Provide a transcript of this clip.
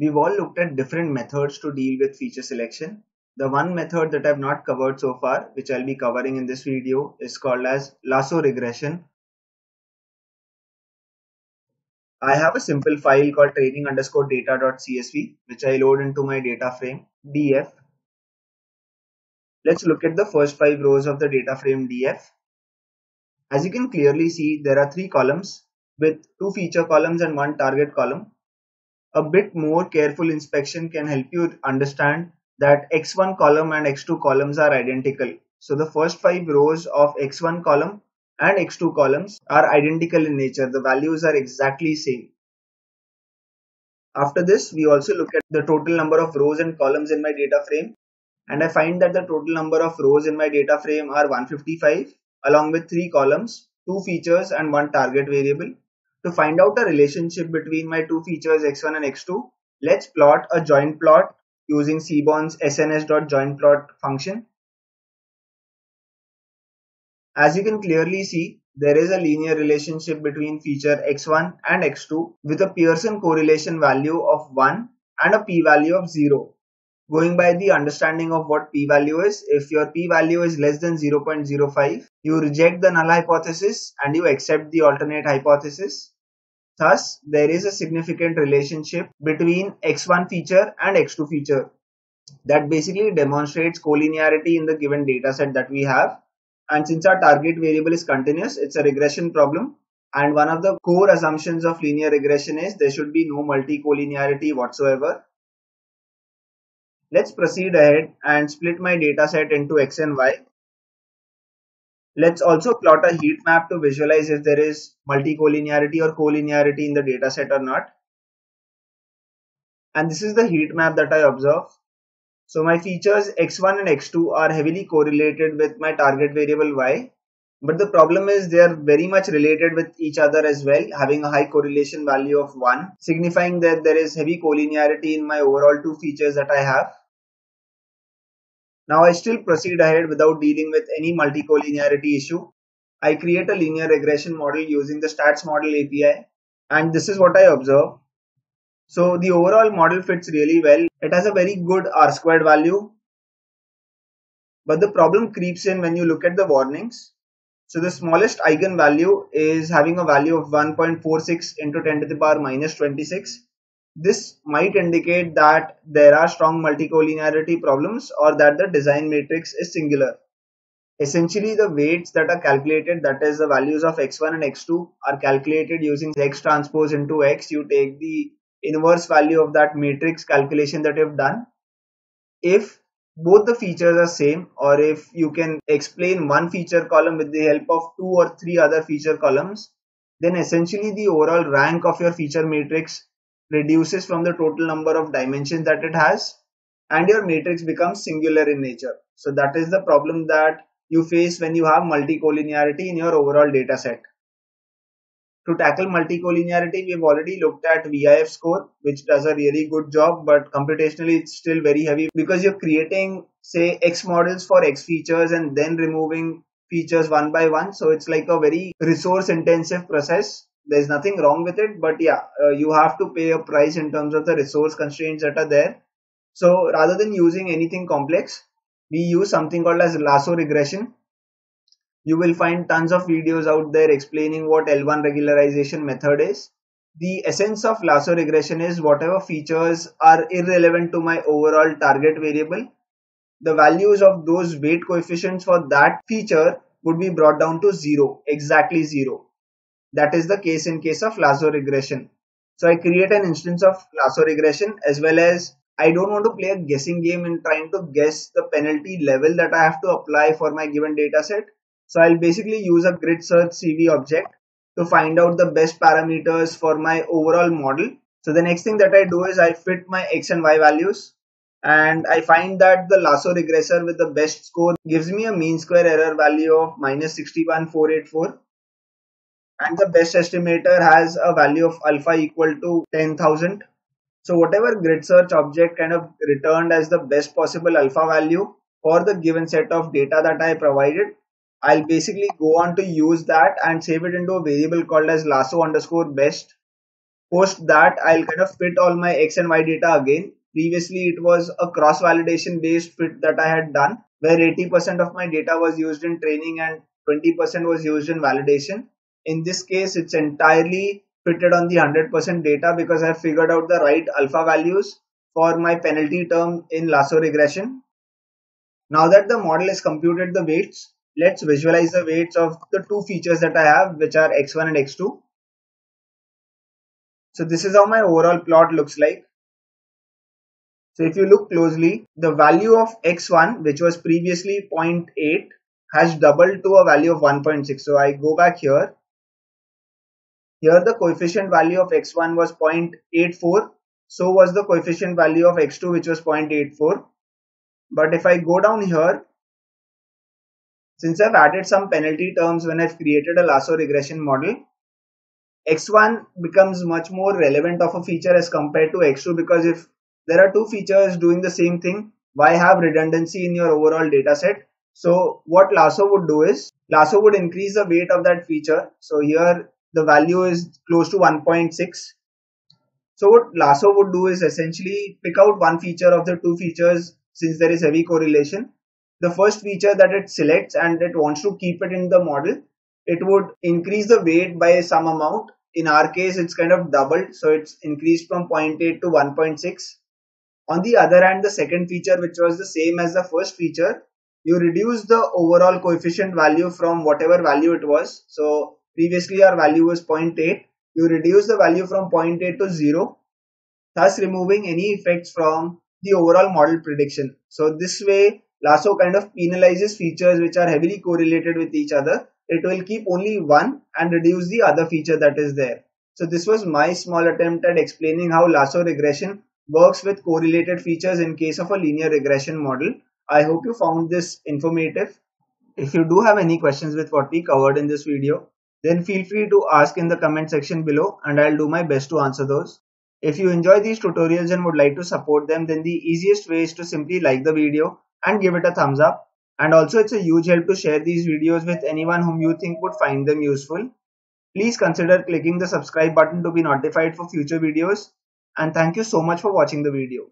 We've all looked at different methods to deal with feature selection. The one method that I've not covered so far, which I'll be covering in this video, is called as lasso regression. I have a simple file called training_data.csv, which I load into my data frame df. Let's look at the first 5 rows of the data frame df. As you can clearly see, there are 3 columns with 2 feature columns and 1 target column. A bit more careful inspection can help you understand that x1 column and x2 columns are identical. So the first 5 rows of x1 column and x2 columns are identical in nature. The values are exactly same. After this, we also look at the total number of rows and columns in my data frame. And I find that the total number of rows in my data frame are 155, along with 3 columns, 2 features and 1 target variable. To find out a relationship between my 2 features x1 and x2, let's plot a joint plot using Seaborn's sns.jointplot function. As you can clearly see, there is a linear relationship between feature x1 and x2 with a Pearson correlation value of 1 and a p-value of 0. Going by the understanding of what p-value is, if your p-value is less than 0.05, you reject the null hypothesis and you accept the alternate hypothesis. Thus, there is a significant relationship between x1 feature and x2 feature. That basically demonstrates collinearity in the given dataset that we have. And since our target variable is continuous, it's a regression problem. And one of the core assumptions of linear regression is there should be no multicollinearity whatsoever. Let's proceed ahead and split my data set into X and Y. Let's also plot a heat map to visualize if there is multicollinearity or collinearity in the data set or not. And this is the heat map that I observe. So my features X1 and X2 are heavily correlated with my target variable Y. But the problem is they are very much related with each other as well, having a high correlation value of 1, signifying that there is heavy collinearity in my overall 2 features that I have. Now I still proceed ahead without dealing with any multicollinearity issue. I create a linear regression model using the stats model API, and this is what I observe. So the overall model fits really well. It has a very good R squared value. But the problem creeps in when you look at the warnings. So the smallest eigenvalue is having a value of 1.46 into 10 to the power minus 26. This might indicate that there are strong multicollinearity problems or that the design matrix is singular. Essentially, the weights that are calculated, that is the values of x1 and x2, are calculated using x transpose into x. You take the inverse value of that matrix calculation that you've done. If both the features are same, or if you can explain one feature column with the help of 2 or 3 other feature columns, then essentially the overall rank of your feature matrix reduces from the total number of dimensions that it has, and your matrix becomes singular in nature. So that is the problem that you face when you have multicollinearity in your overall data set. To tackle multicollinearity, we've already looked at VIF score, which does a really good job, but computationally it's still very heavy because you're creating, say, X models for X features and then removing features one by one. So it's like a very resource intensive process. There's nothing wrong with it, but yeah, you have to pay a price in terms of the resource constraints that are there. So rather than using anything complex, we use something called as lasso regression. You will find tons of videos out there explaining what L1 regularization method is. The essence of lasso regression is whatever features are irrelevant to my overall target variable, the values of those weight coefficients for that feature would be brought down to 0, exactly 0. That is the case in case of lasso regression. So I create an instance of lasso regression, as well as I don't want to play a guessing game in trying to guess the penalty level that I have to apply for my given data set. So I'll basically use a grid search CV object to find out the best parameters for my overall model. So the next thing that I do is I fit my X and Y values, and I find that the lasso regressor with the best score gives me a mean square error value of minus 61,484, and the best estimator has a value of alpha equal to 10,000. So whatever grid search object kind of returned as the best possible alpha value for the given set of data that I provided, I'll basically go on to use that and save it into a variable called as lasso_best. Post that, I'll kind of fit all my X and Y data again. Previously, it was a cross validation based fit that I had done, where 80% of my data was used in training and 20% was used in validation. In this case, it's entirely fitted on the 100% data because I figured out the right alpha values for my penalty term in lasso regression. Now that the model has computed the weights, let's visualize the weights of the two features that I have, which are x1 and x2. So this is how my overall plot looks like. So if you look closely, the value of x1, which was previously 0.8, has doubled to a value of 1.6. So I go back here. Here the coefficient value of x1 was 0.84. So was the coefficient value of x2, which was 0.84. But if I go down here, since I've added some penalty terms when I've created a lasso regression model, x1 becomes much more relevant of a feature as compared to x2, because if there are two features doing the same thing, why have redundancy in your overall data set? So what lasso would do is, lasso would increase the weight of that feature. So here the value is close to 1.6. So what lasso would do is essentially pick out one feature of the two features since there is heavy correlation. The first feature that it selects and it wants to keep it in the model, it would increase the weight by some amount. In our case, it's kind of doubled. So it's increased from 0.8 to 1.6. On the other hand, the second feature, which was the same as the first feature, you reduce the overall coefficient value from whatever value it was. So previously our value was 0.8. You reduce the value from 0.8 to 0, thus removing any effects from the overall model prediction. So this way, lasso kind of penalizes features which are heavily correlated with each other. It will keep only one and reduce the other feature that is there. So this was my small attempt at explaining how lasso regression works with correlated features in case of a linear regression model. I hope you found this informative. If you do have any questions with what we covered in this video, then feel free to ask in the comment section below and I'll do my best to answer those. If you enjoy these tutorials and would like to support them, then the easiest way is to simply like the video and give it a thumbs up. And also, it's a huge help to share these videos with anyone whom you think would find them useful. Please consider clicking the subscribe button to be notified for future videos. And thank you so much for watching the video.